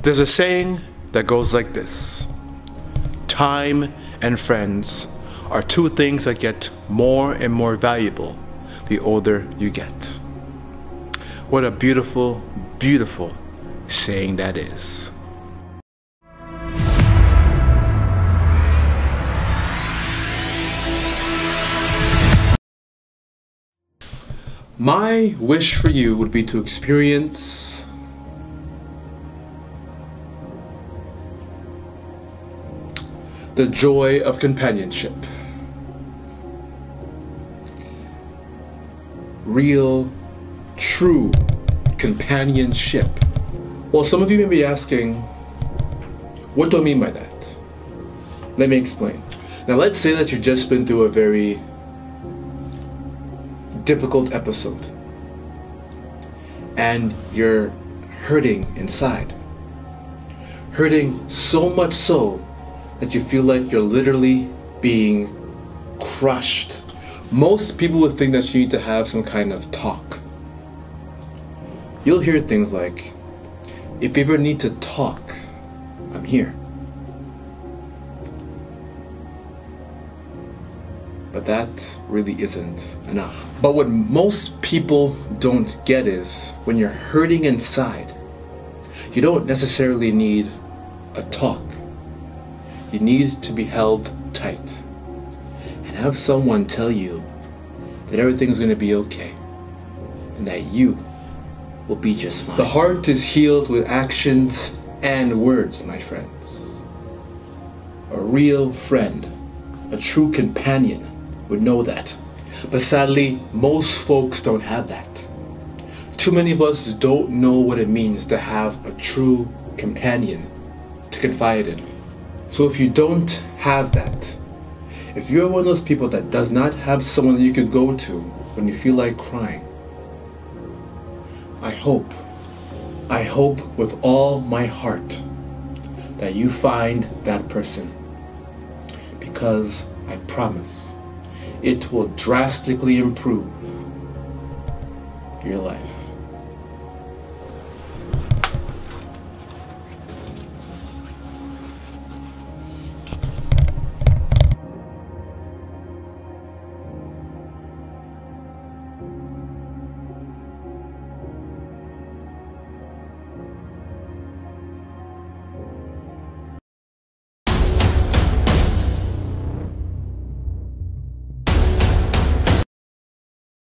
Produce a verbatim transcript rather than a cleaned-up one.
There's a saying that goes like this: time and friends are two things that get more and more valuable the older you get. What a beautiful, beautiful saying that is. My wish for you would be to experience the joy of companionship. Real, true companionship. Well, some of you may be asking, what do I mean by that? Let me explain. Now, let's say that you've just been through a very difficult episode and you're hurting inside, hurting so much so that you feel like you're literally being crushed. Most people would think that you need to have some kind of talk. You'll hear things like, if you ever need to talk, I'm here. But that really isn't enough. But what most people don't get is when you're hurting inside, you don't necessarily need a talk. You need to be held tight and have someone tell you that everything's going to be okay and that you will be just fine. The heart is healed with actions and words, my friends. A real friend, a true companion, would know that. But sadly, most folks don't have that. Too many of us don't know what it means to have a true companion to confide in. So if you don't have that, if you're one of those people that does not have someone that you can go to when you feel like crying, I hope, I hope with all my heart that you find that person, because I promise it will drastically improve your life.